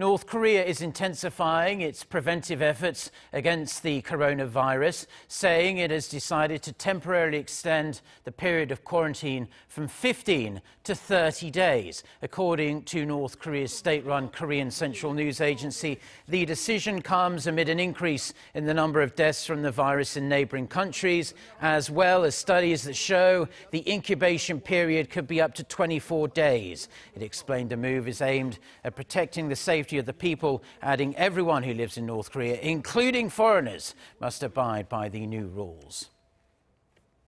North Korea is intensifying its preventive efforts against the coronavirus, saying it has decided to temporarily extend the period of quarantine from 15 to 30 days. According to North Korea's state-run Korean Central News Agency, the decision comes amid an increase in the number of deaths from the virus in neighboring countries, as well as studies that show the incubation period could be up to 24 days. It explained the move is aimed at protecting the safety of the people, adding everyone who lives in North Korea, including foreigners, must abide by the new rules.